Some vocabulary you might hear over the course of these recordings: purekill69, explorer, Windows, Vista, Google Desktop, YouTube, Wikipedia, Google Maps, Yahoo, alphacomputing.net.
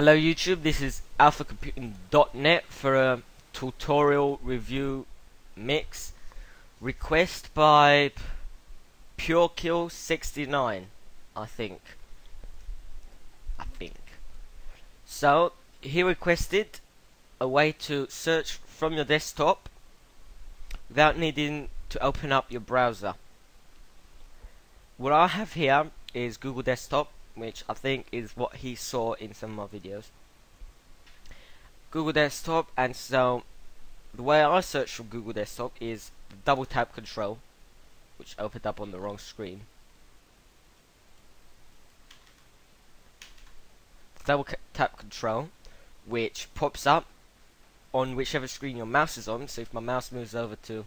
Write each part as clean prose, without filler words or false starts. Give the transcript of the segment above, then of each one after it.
Hello YouTube, this is alphacomputing.net for a tutorial review mix request by purekill69, I think. So he requested a way to search from your desktop without needing to open up your browser. What I have here is Google Desktop, which I think is what he saw in some of my videos. Google Desktop, and so the way I search from Google Desktop is the double tap control, which opened up on the wrong screen. Double tap control, which pops up on whichever screen your mouse is on. So if my mouse moves over to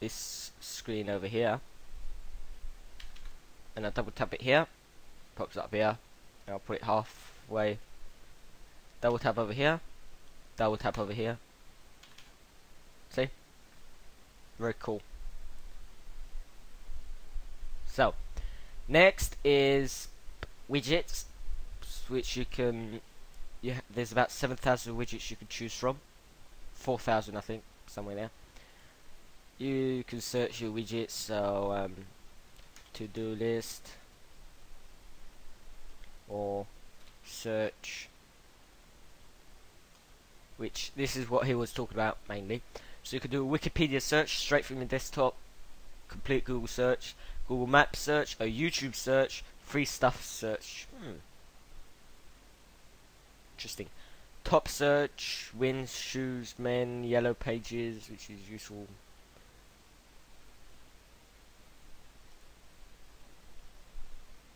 this screen over here, and I double tap it here, pops up here, and I'll put it halfway, double tap over here, double tap over here. See? Very cool. So next is widgets, which there's about 7,000 widgets you can choose from, 4,000 I think, somewhere there. You can search your widgets, so to-do list, or search, which this is what he was talking about mainly. So you can do a Wikipedia search straight from your desktop, complete Google search, Google Maps search, a YouTube search, free stuff search. Interesting. Top search, wins, shoes, men, yellow pages, which is useful.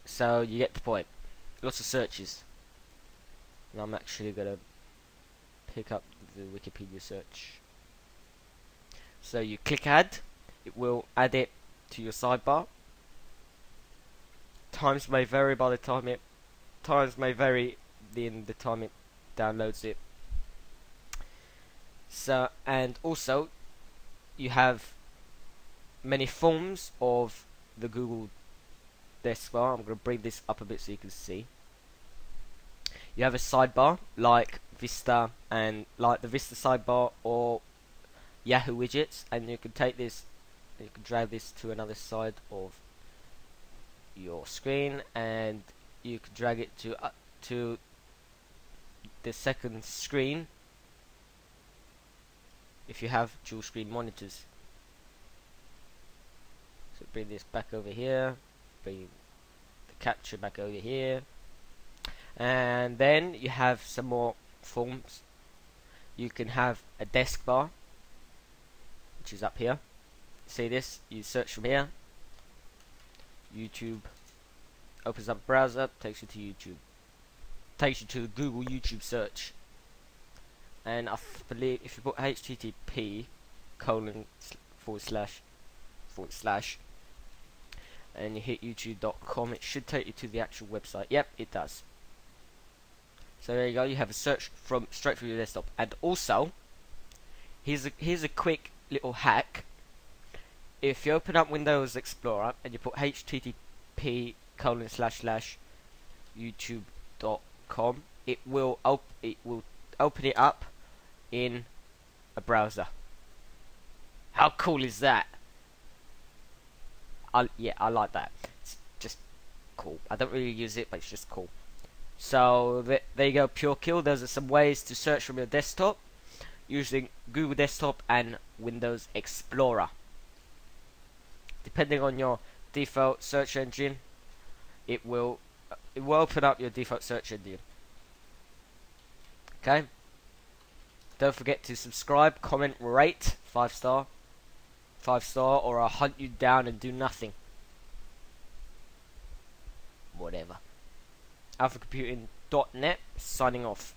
So you get the point. Lots of searches. And I'm actually gonna pick up the Wikipedia search. So you click add, it will add it to your sidebar. Times may vary by the time it downloads it. So, and also you have many forms of the Google Desktop. I'm going to bring this up a bit so you can see. You have a sidebar like Vista, and like the Vista sidebar or Yahoo widgets, and you can take this, you can drag this to another side of your screen, and you can drag it to the second screen if you have dual screen monitors. So bring this back over here. Bring the capture back over here, and then you have some more forms. You can have a desk bar, which is up here. See this? You search from here. YouTube opens up a browser, takes you to YouTube, takes you to Google YouTube search. And I believe if you put http:/// and you hit youtube.com, it should take you to the actual website. Yep, it does. So there you go, you have a search from straight from your desktop. And also here's a quick little hack. If you open up Windows Explorer and you put http://youtube.com, it will open it up in a browser. How cool is that? Yeah, I like that. It's just cool. I don't really use it, but it's just cool. So there you go, purekill. Those are some ways to search from your desktop using Google Desktop and Windows Explorer. Depending on your default search engine, it will open up your default search engine. Okay. Don't forget to subscribe, comment, rate, 5-star, or I'll hunt you down and do nothing. Whatever. alphacomputing.net, signing off.